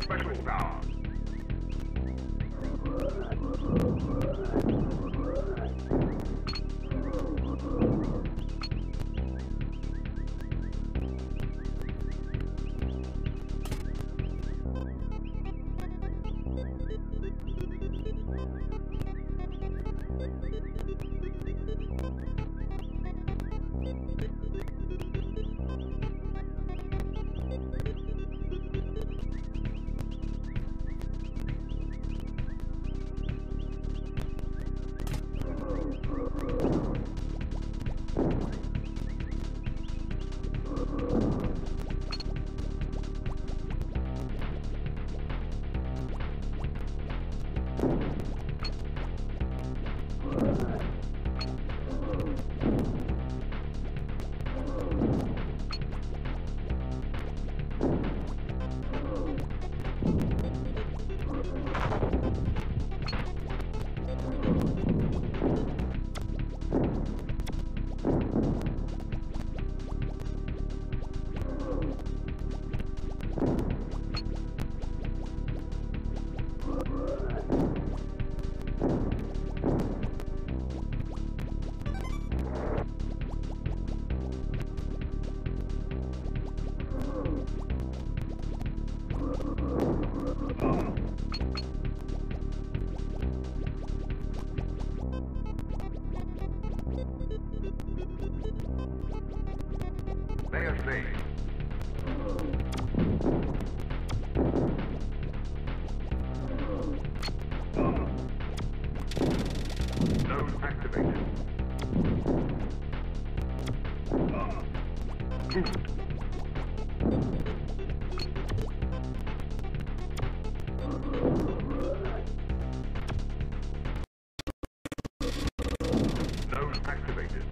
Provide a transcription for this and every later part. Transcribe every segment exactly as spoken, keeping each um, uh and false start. Activated.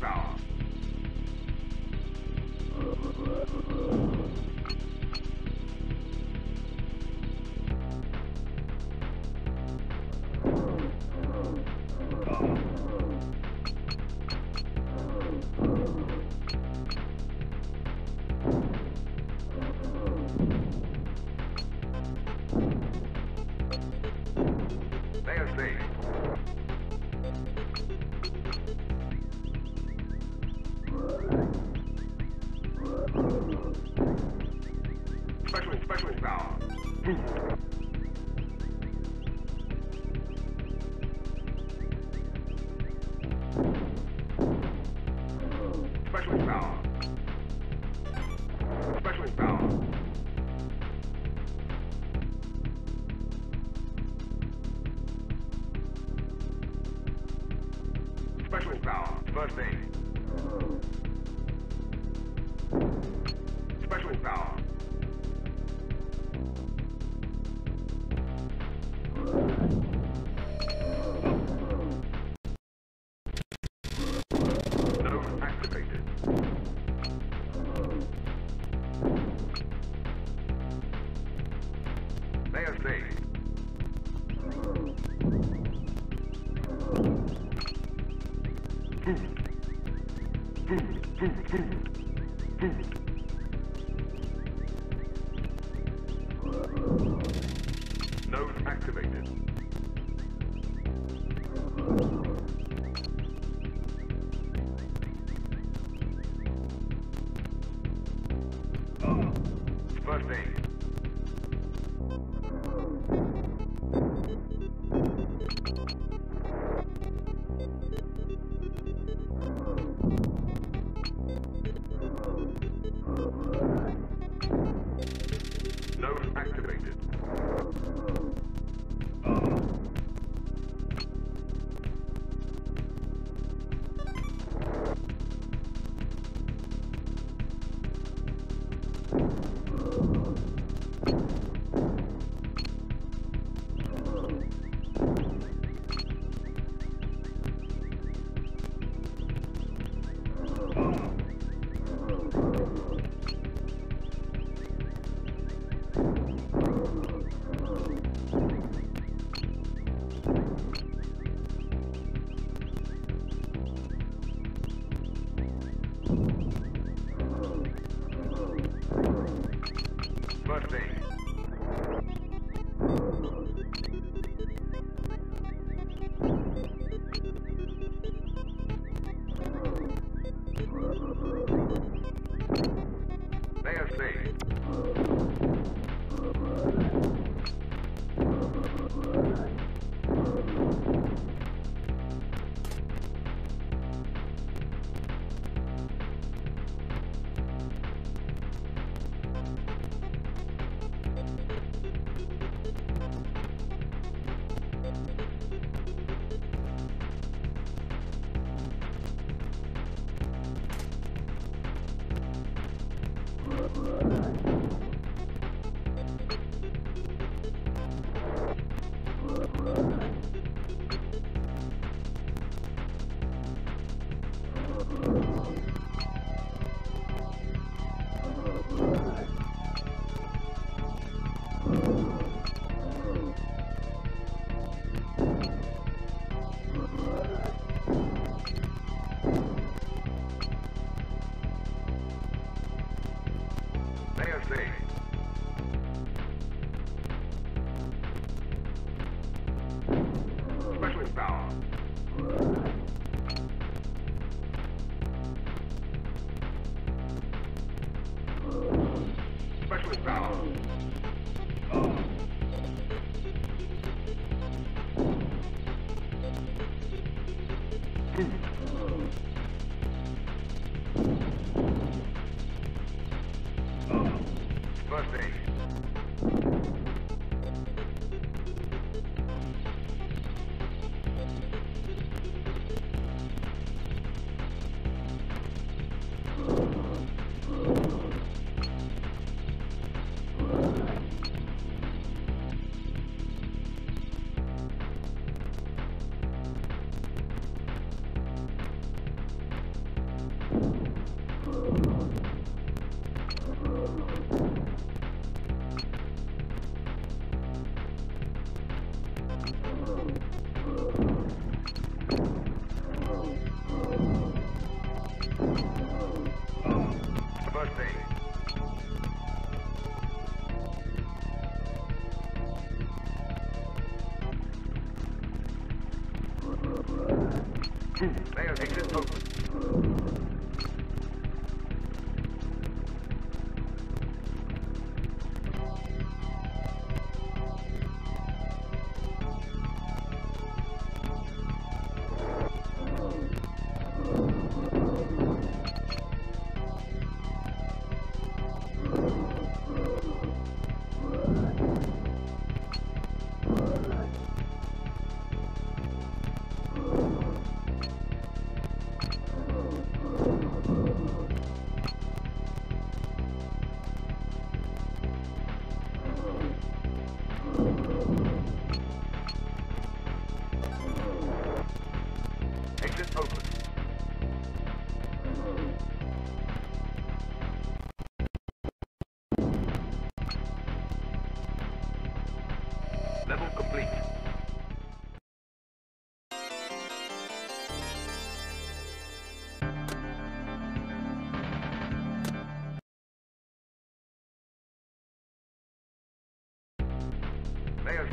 south.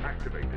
Activated.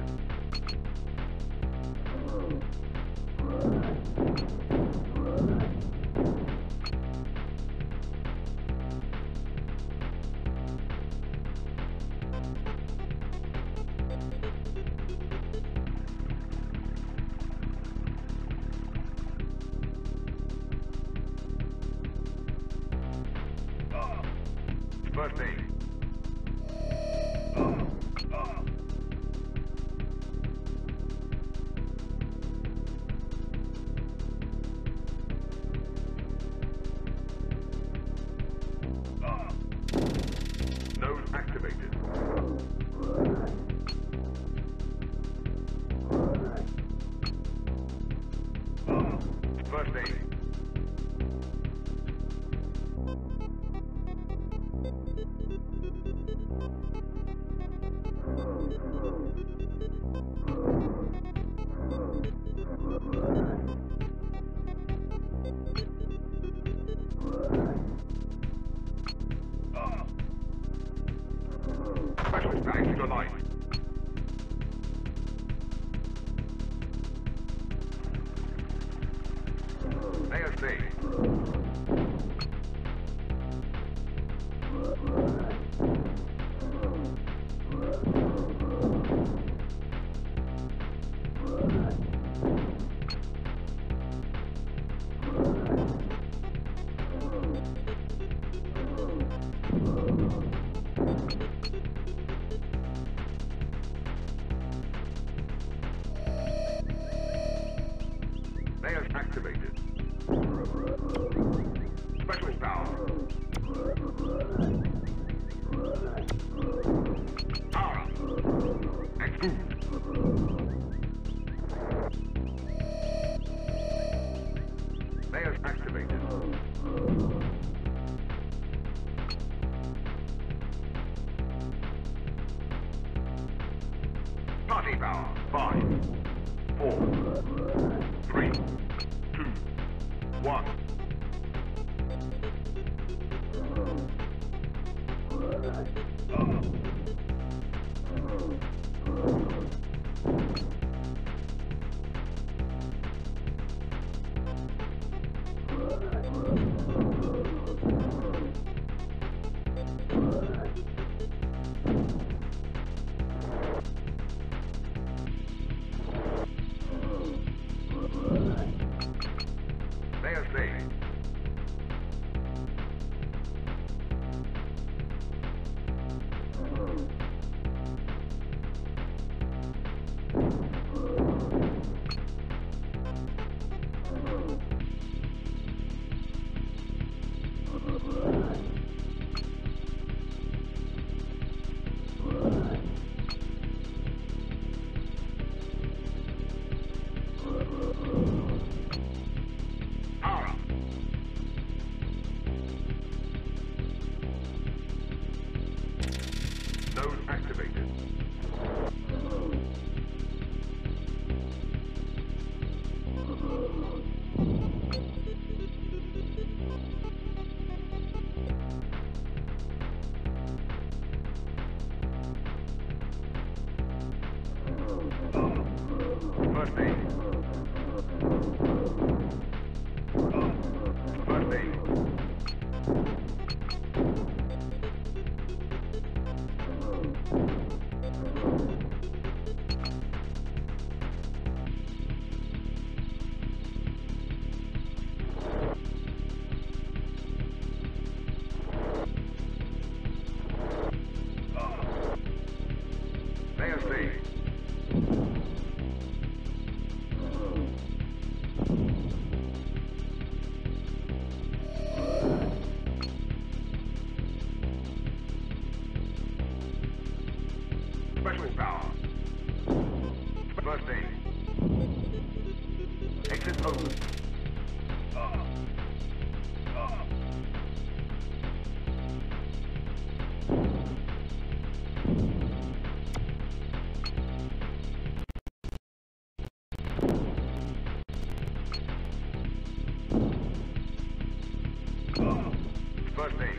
Thank you. power. First aid. Exit open. Uh, uh. First aid.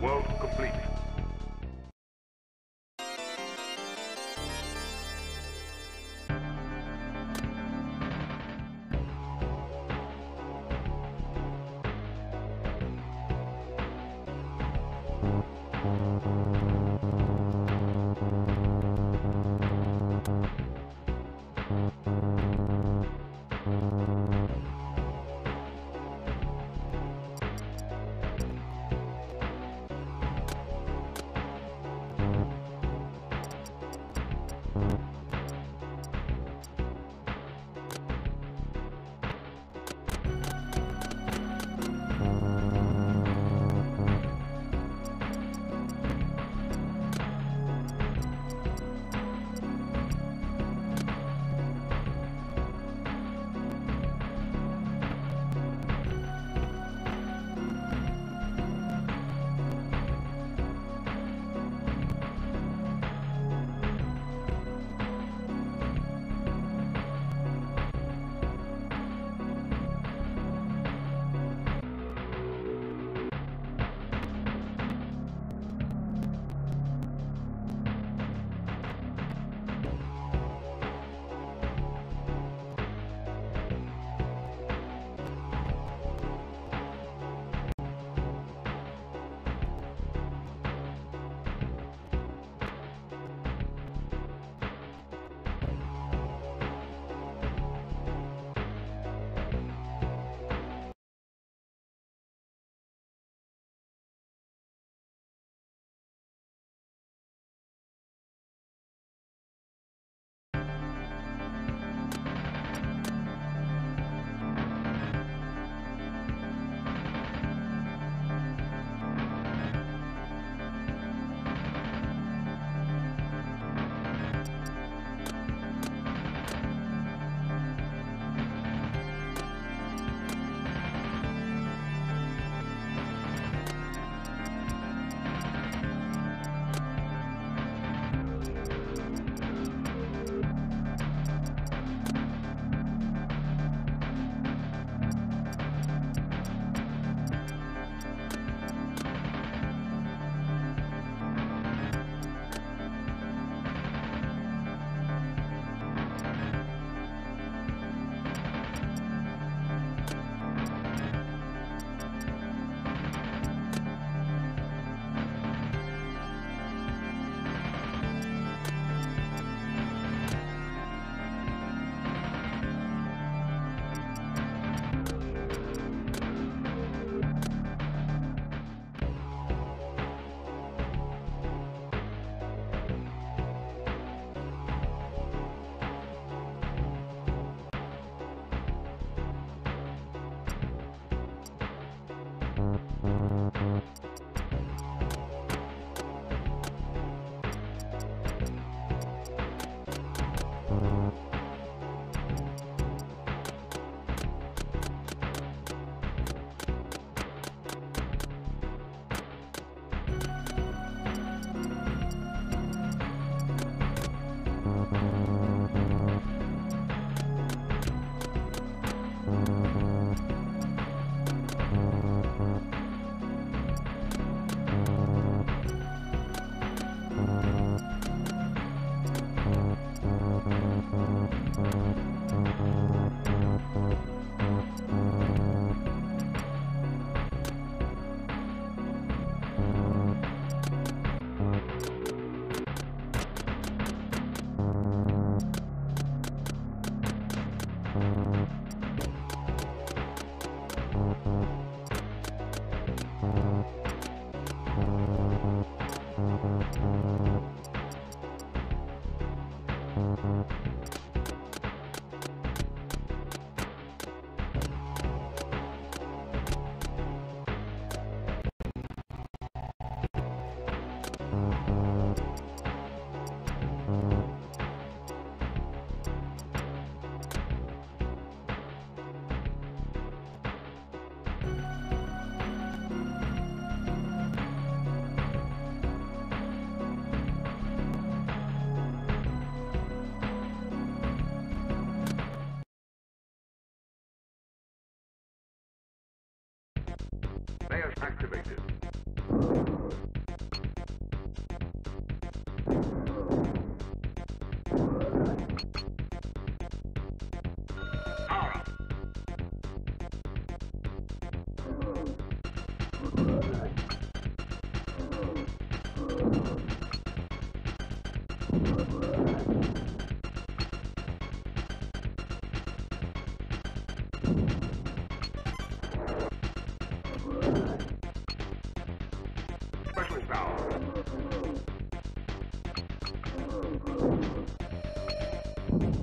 World complete. Layout activated.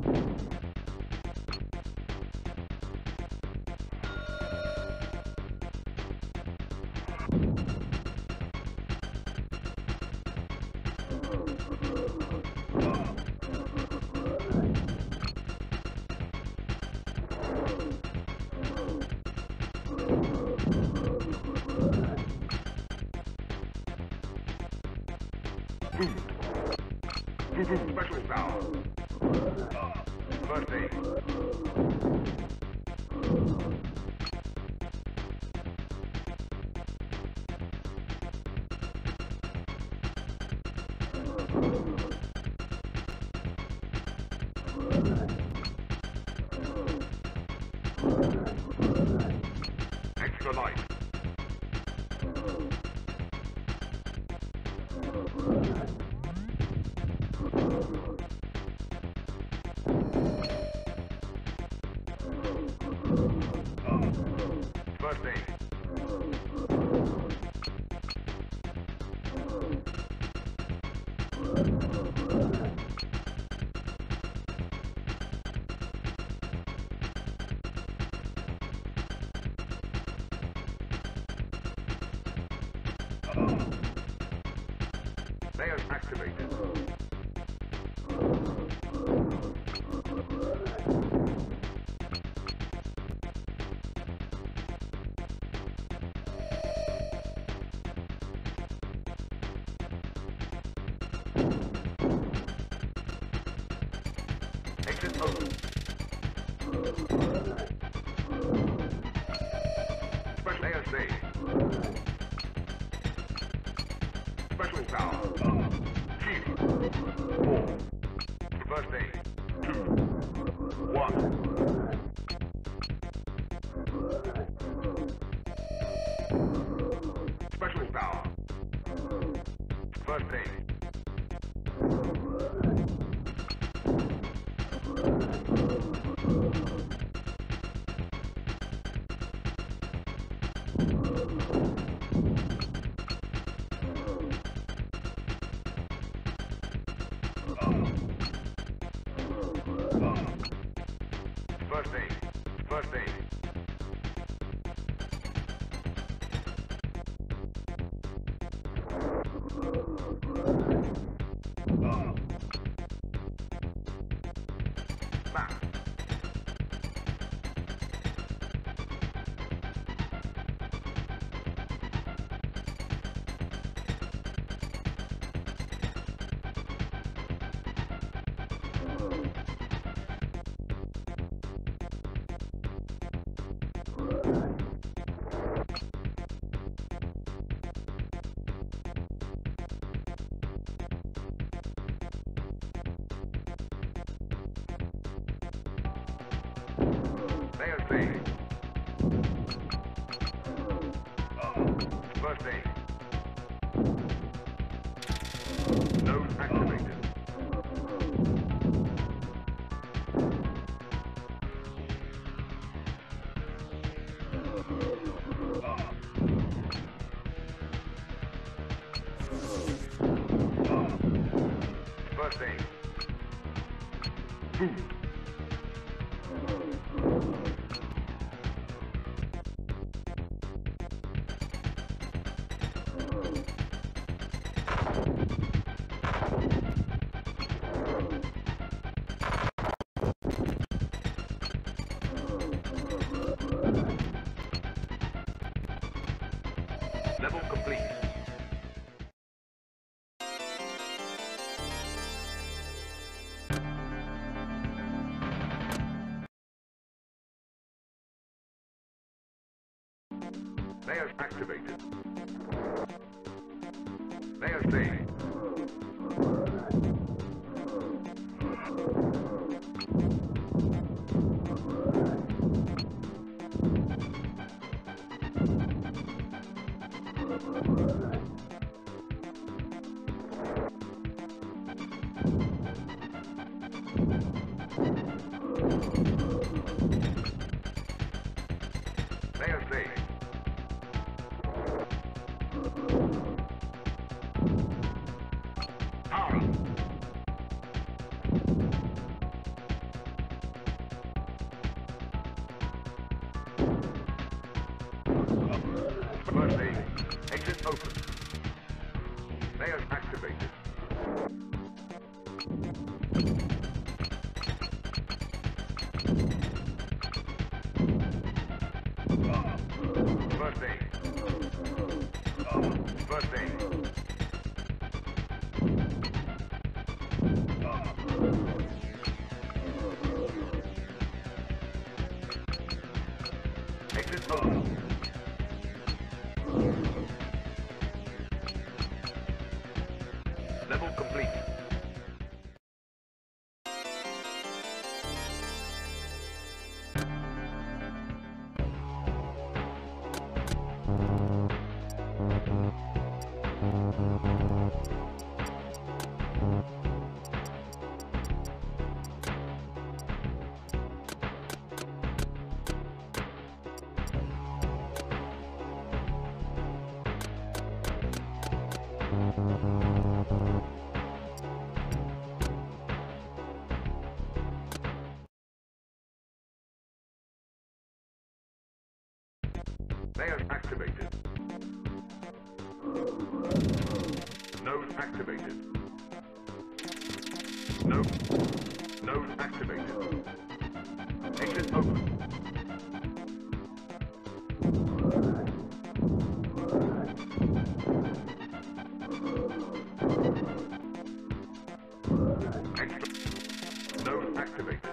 Specialist now. First aid. Extra life. Layout activated. Exit open. Special layout saved. Special power. Four. First day. Two. One. Specialist power. First day. First aid. First aid. Uh. Back. Layout saved. First aid. Node activated. First aid. Boom. Level complete. Layout activated. activated. There's the... Layers activated. Node activated. Node. Node activated. Exit open. Exit. Node activated.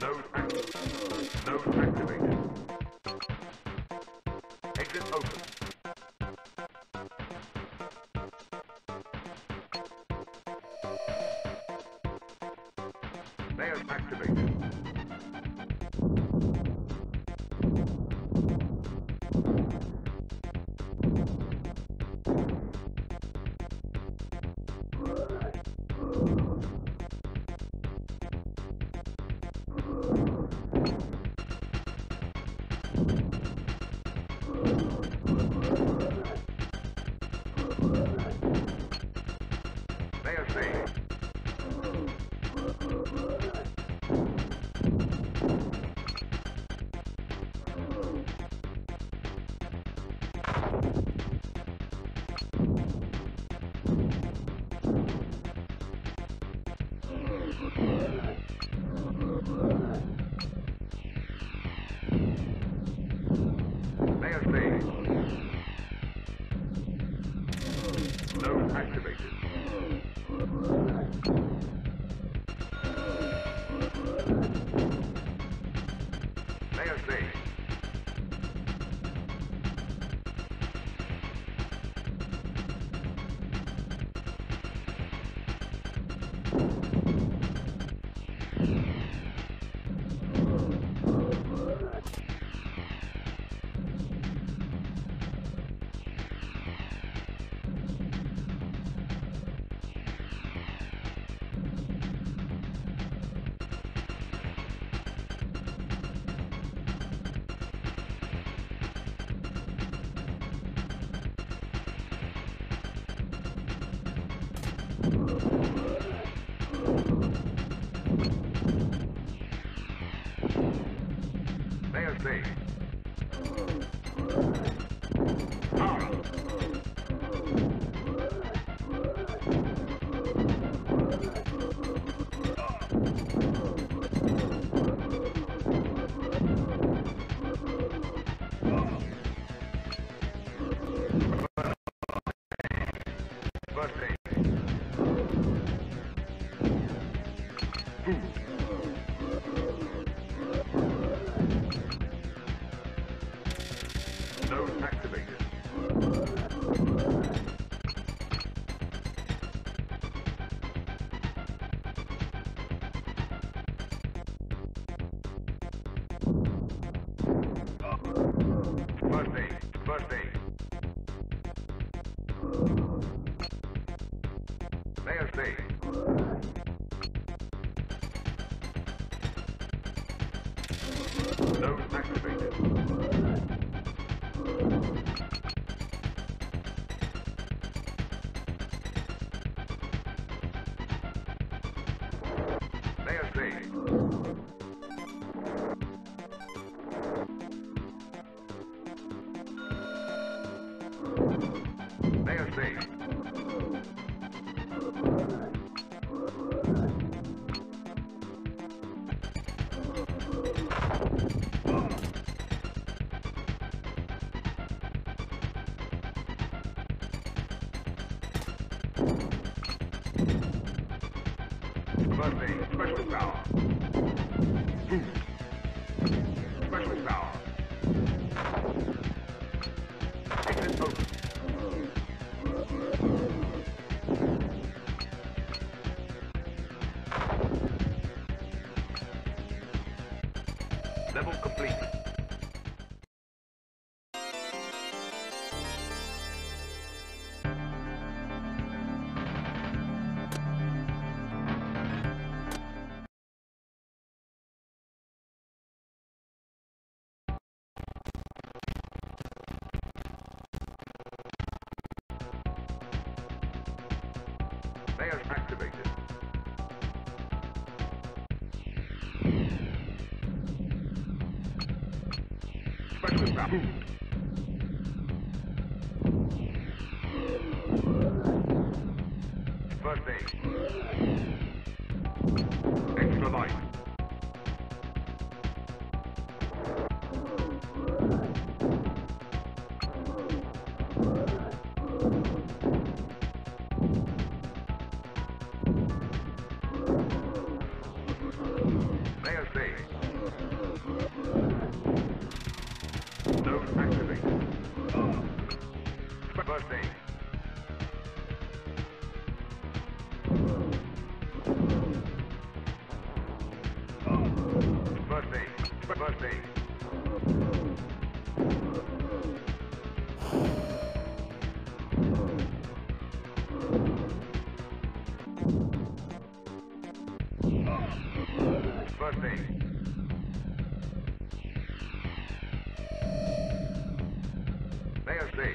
Node activated. Node activated. Exit open. Layers activated. No Drone activated. Birthday, birthday. Mayor's Day. Drone activated. Mayor's Day. Birthday, special power. Boom. Special power. Exit open. Level complete. Mayor's activated. Special power. Birthday. Extra life. Mayor's Day. Zone activated. Birthday. Birthday. Birthday. Birthday. Mayor's Day. Mayor's Day.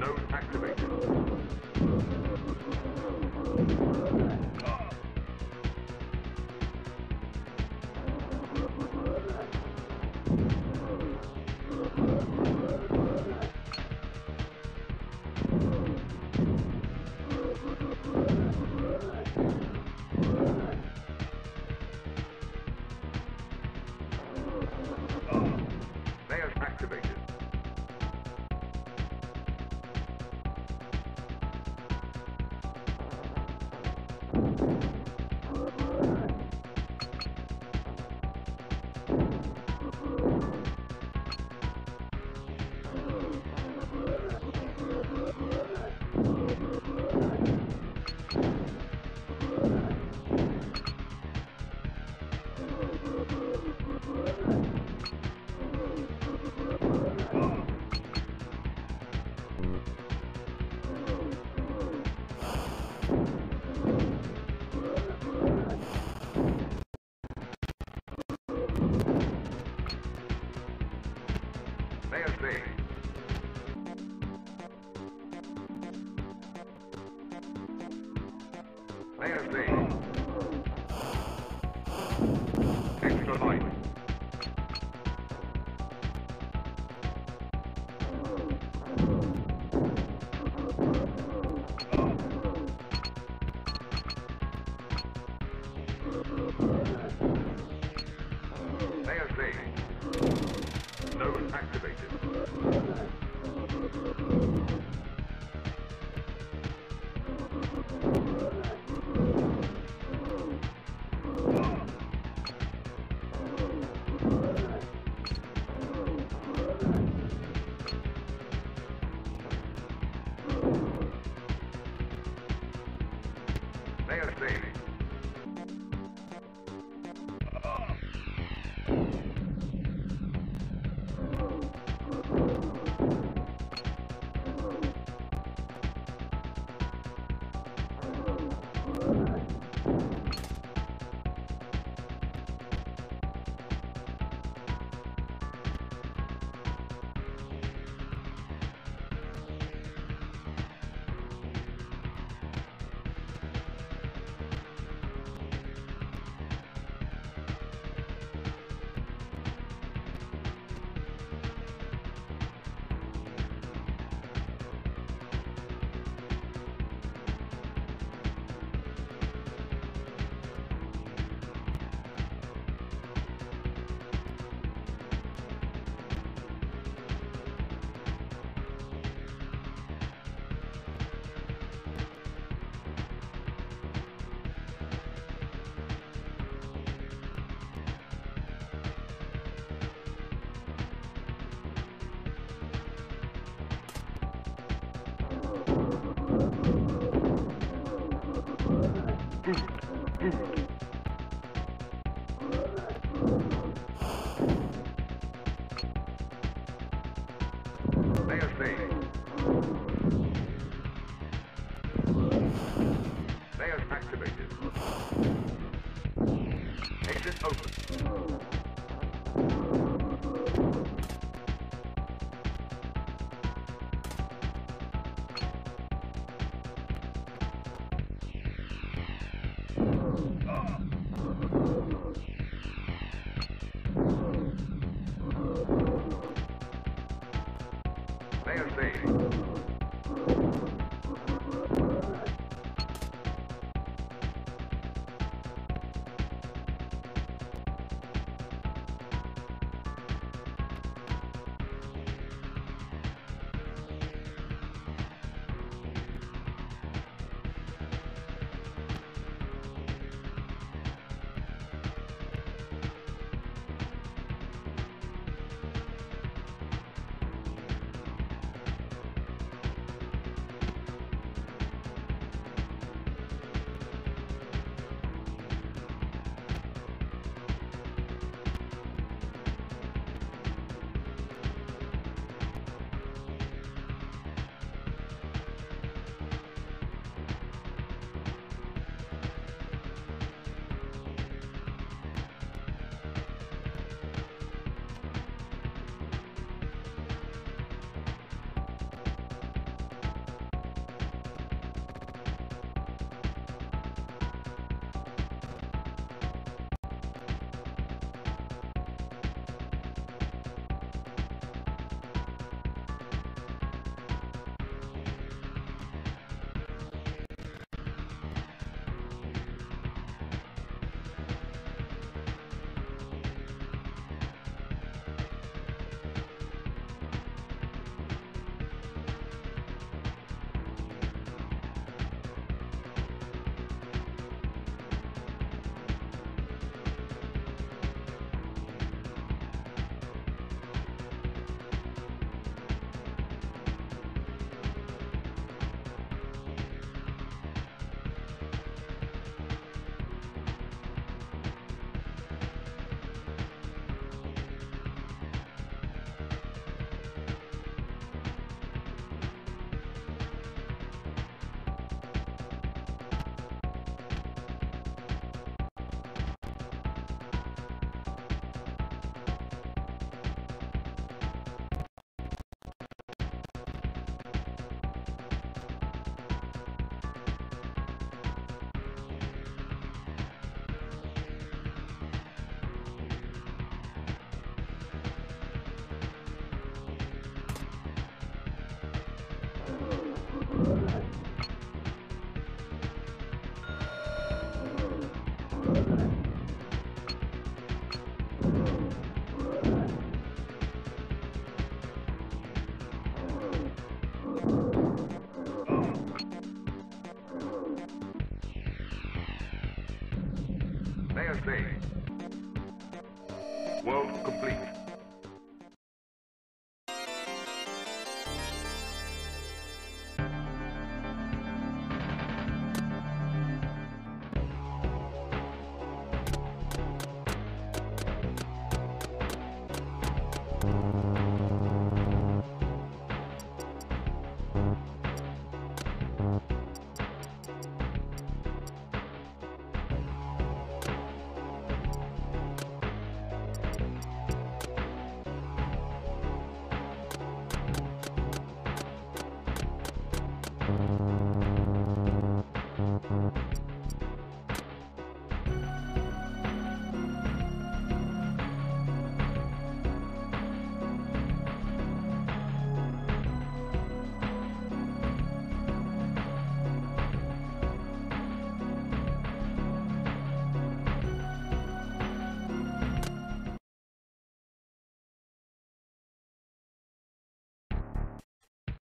Node activated. Activated. All right.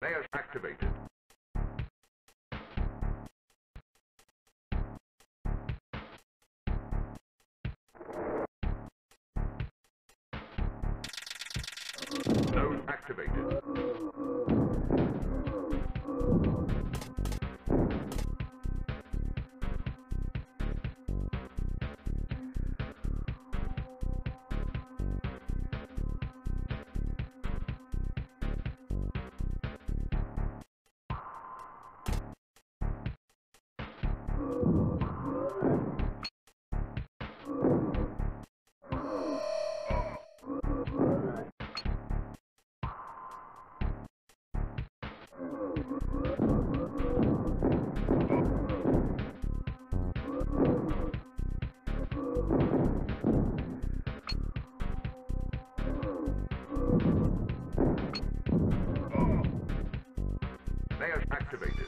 Layers activated. Node activated. Activated.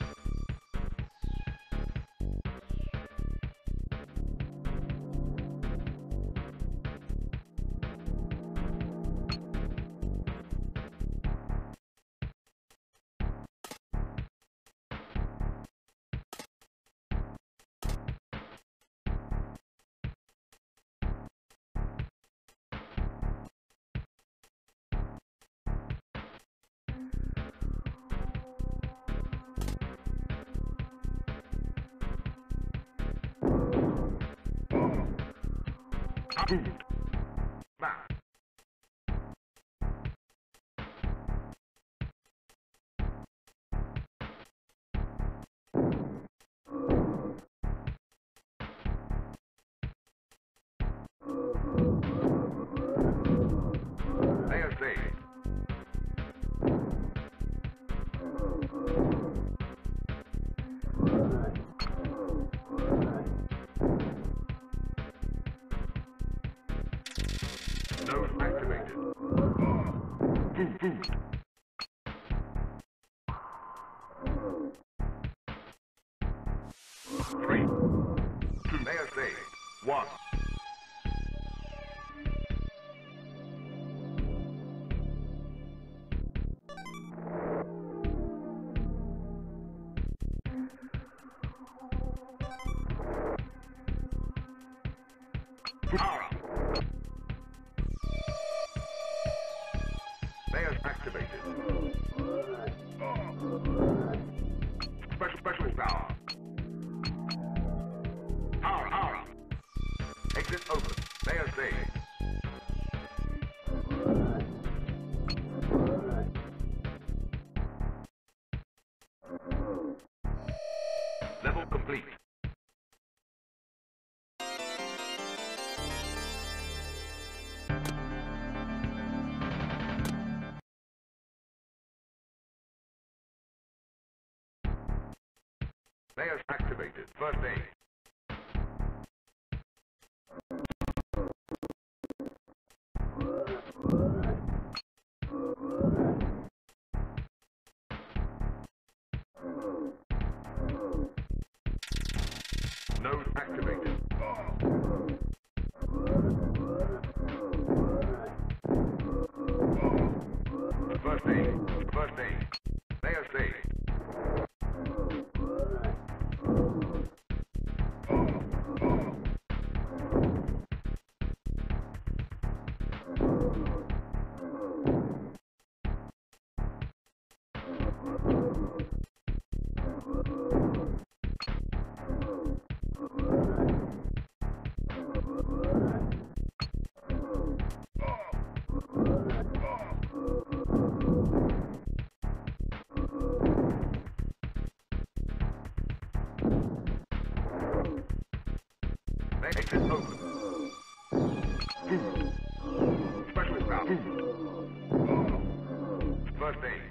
Boom. Back. There's Dave. Boom, boom. Three, two, there's eight, one. Layers activated. First aid. Node activated. First aid. First aid. Layers aid. Exit open. Food. Specialist now. Food. First aid.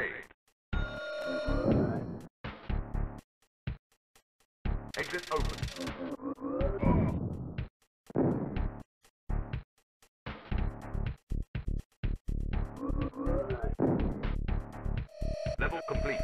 invade. Exit open. Level complete.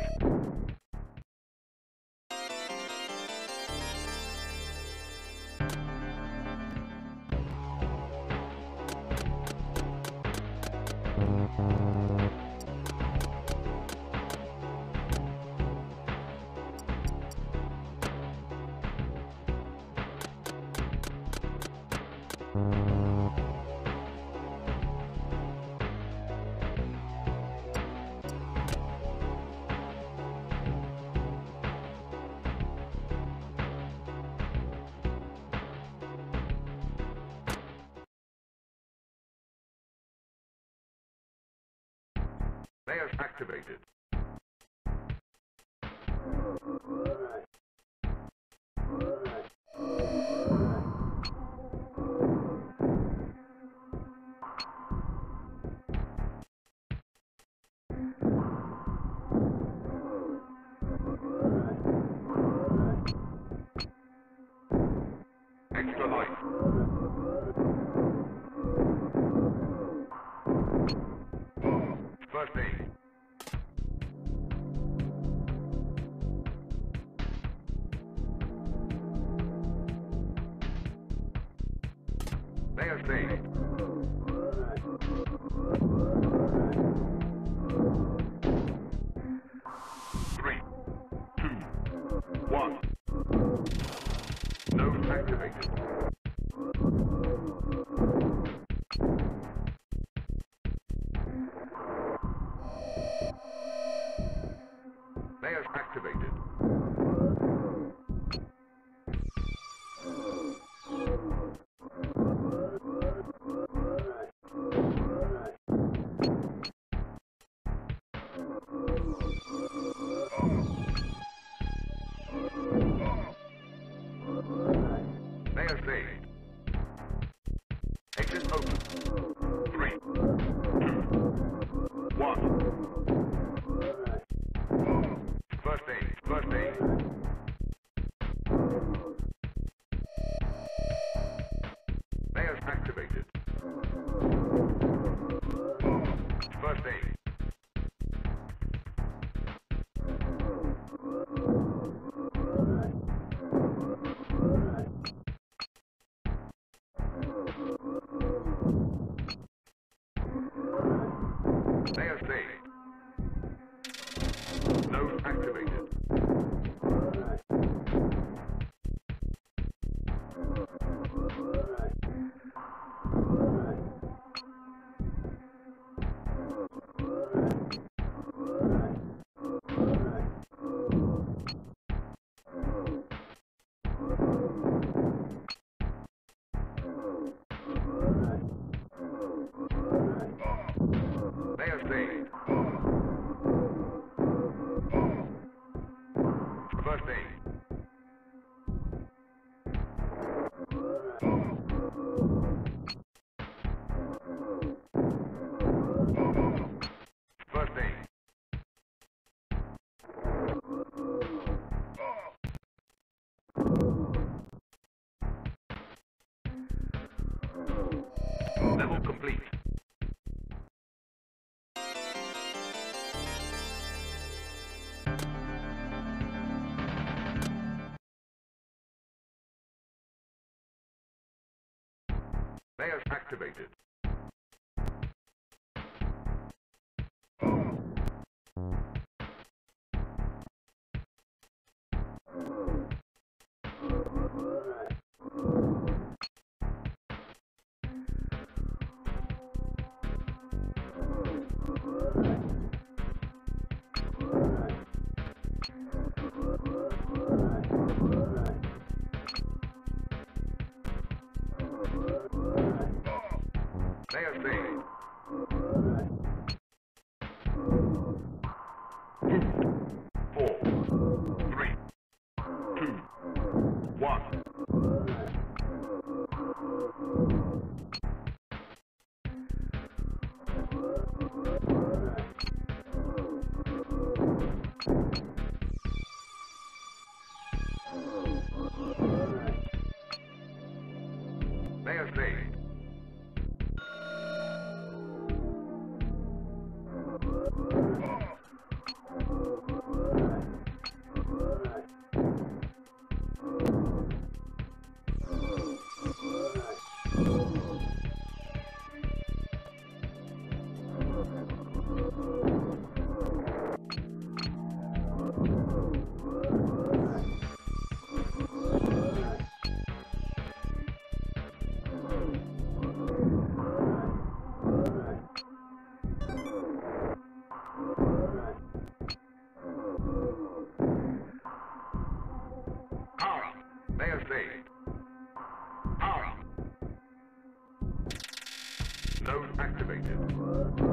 Layers activated. Extra life. First aid. Layers saved. Three, two, one. Node activated. Layers activated. Layers saved. Exit open. Three, two, one. First aid, first aid. Layers activated. First aid. Layers saved. Node activated. They are saved. First aid. First aid. Level complete. Layers activated. Layers saved. Two, four, three, two, one. Mayor saved. Power up. Node activated. They are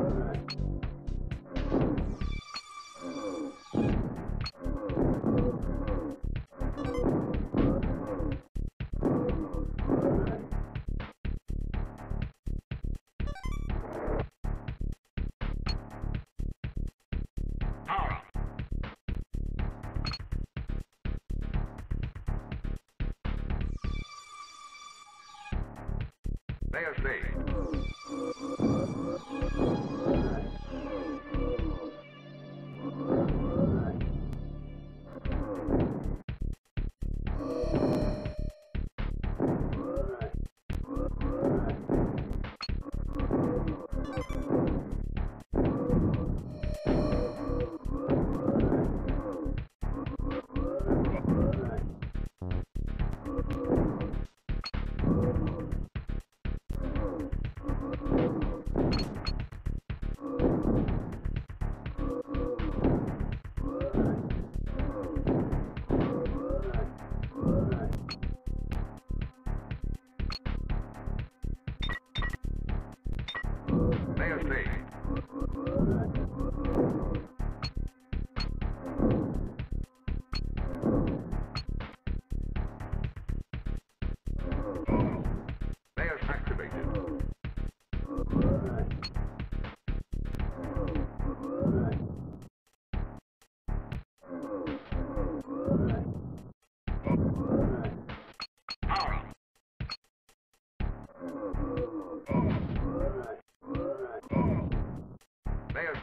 saved.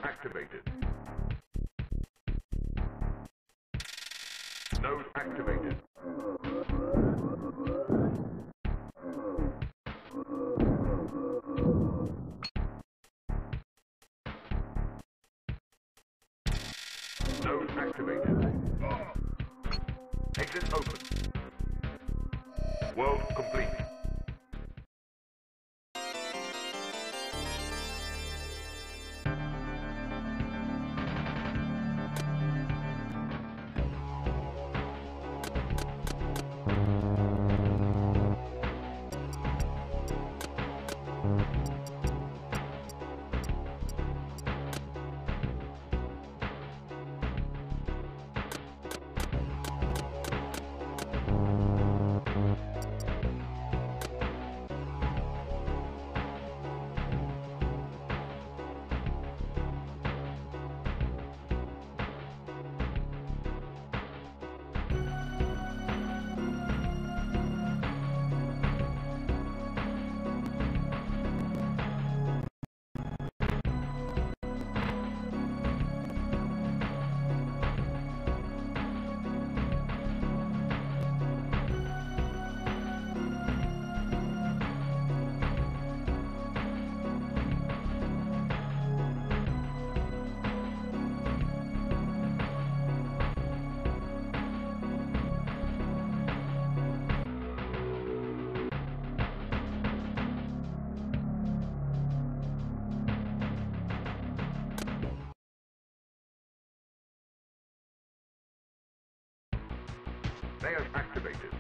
Activated. Node activated. Node activated. Exit open. World complete. Layer activated.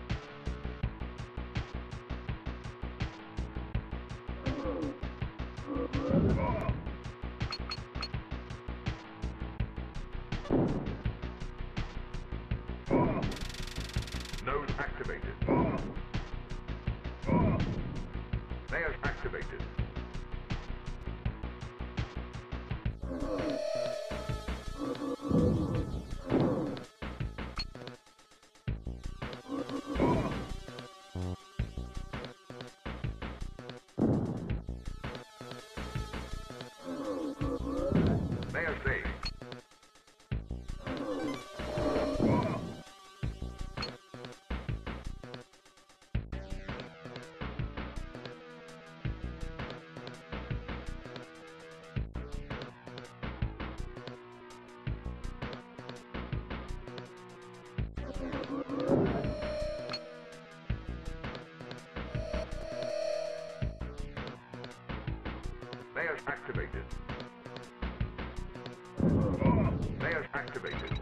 Node activated. Layer activated. Layers activated. Layers activated.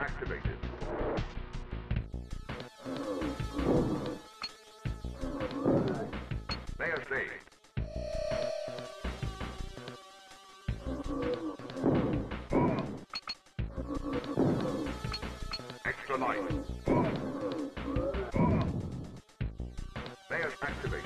Activated. They are saved. Extra life. They are activated.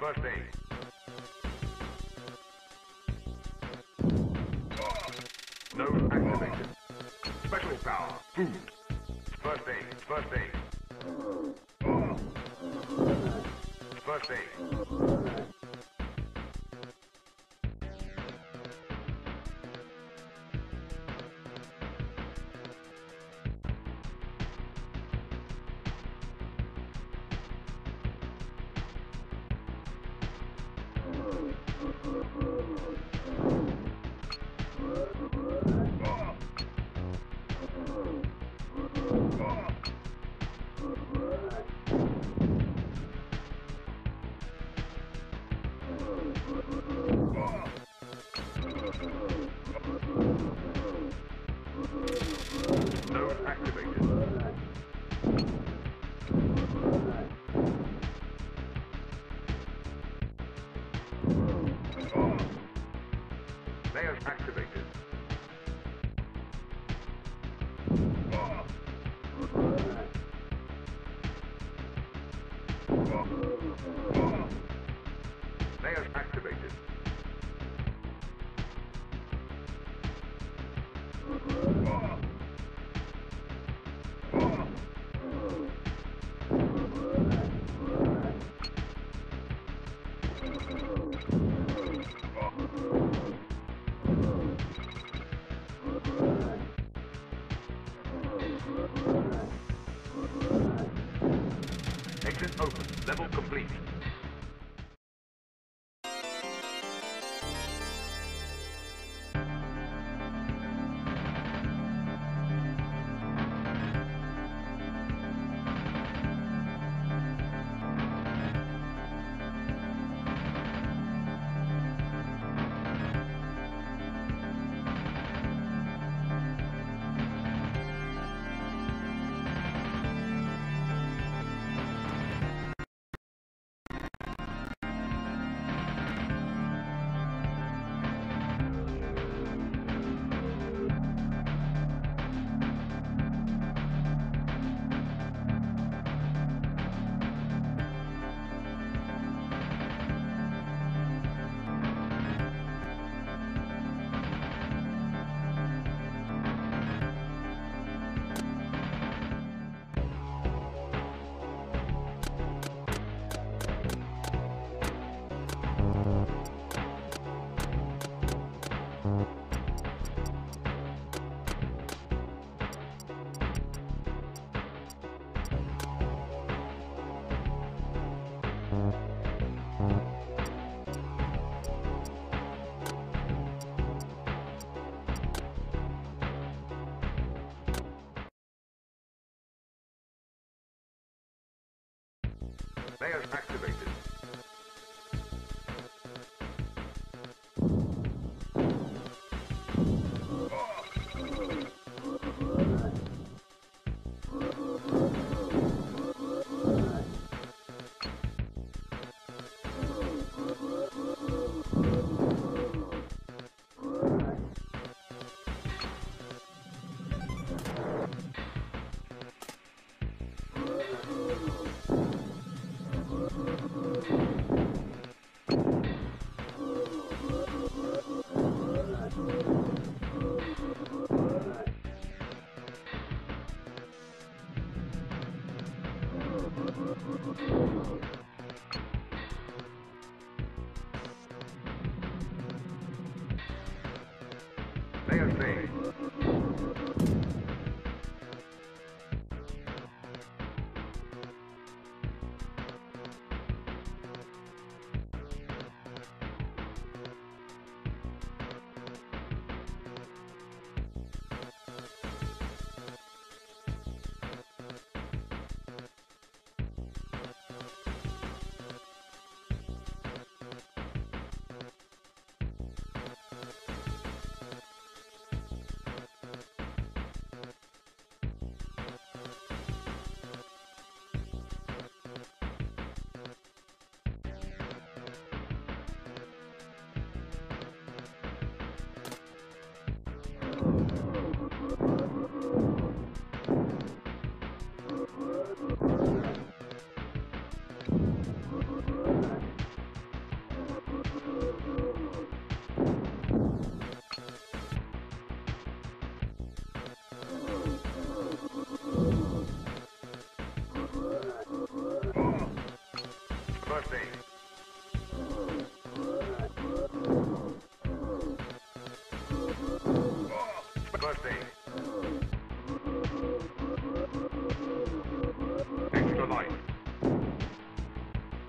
First aid. Node activated. Special power. Food. First aid. First aid. First aid. Players activated.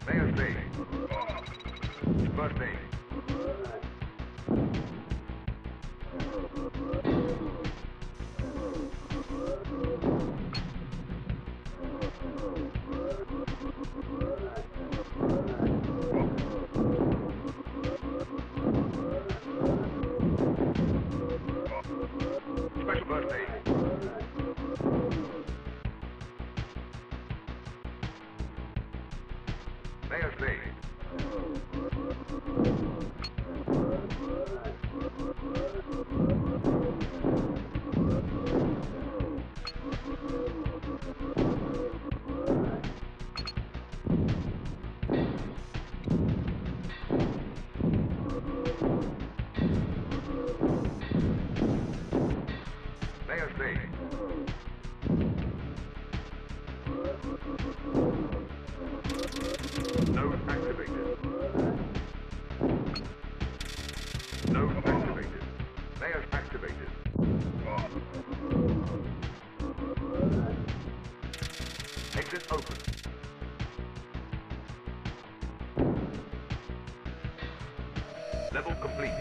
Birthday. Node activated. Node activated. Layout activated. Exit open. Level complete.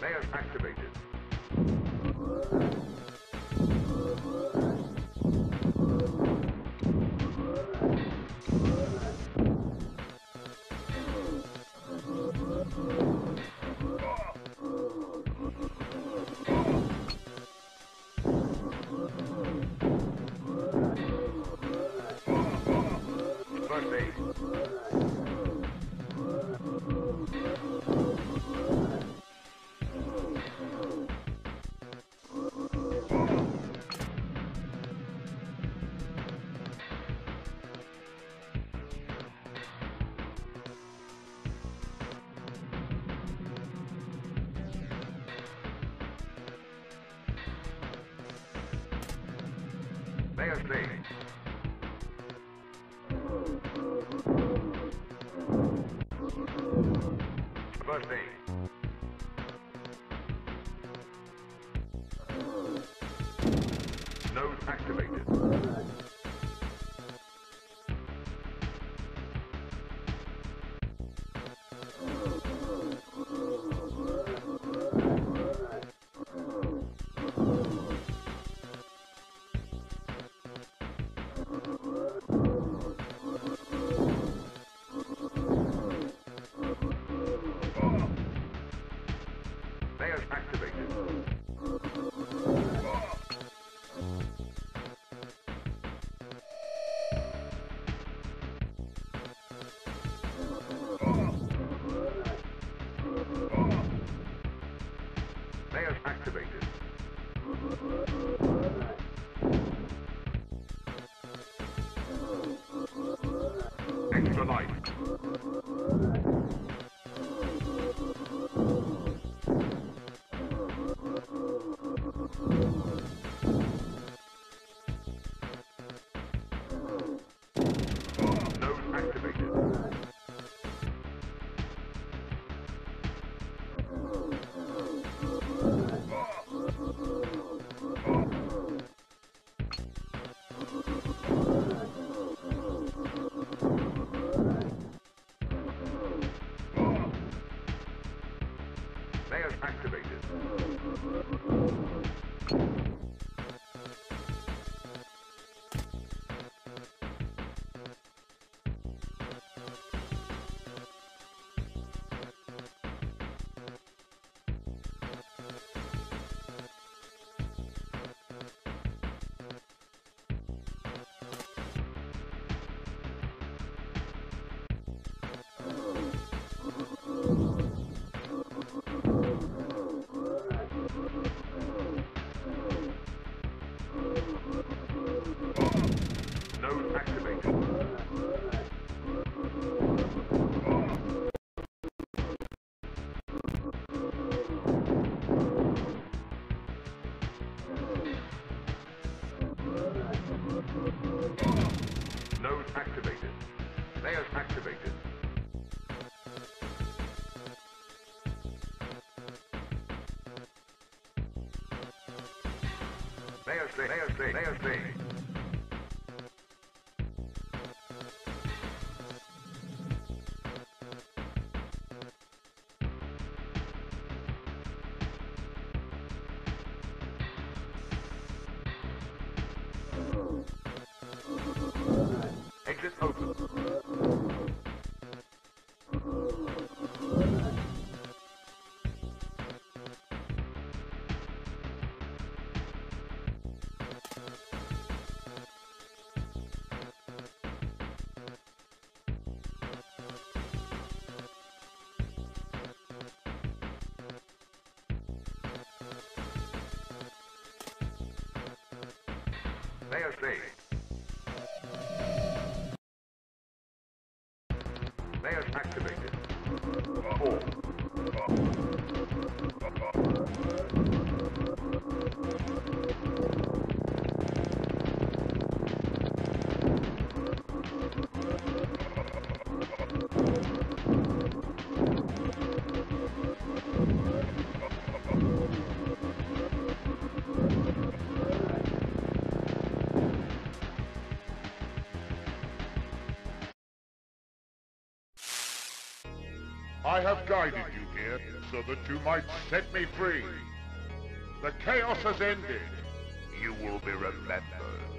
Layout activated. Layout laid. First aid. Node activated. Extra life. Node activated. activated. They are staying, they are staying. Exit open. They are staying. They are activated. Oh. I have guided you here, so that you might set me free. The chaos has ended. You will be remembered.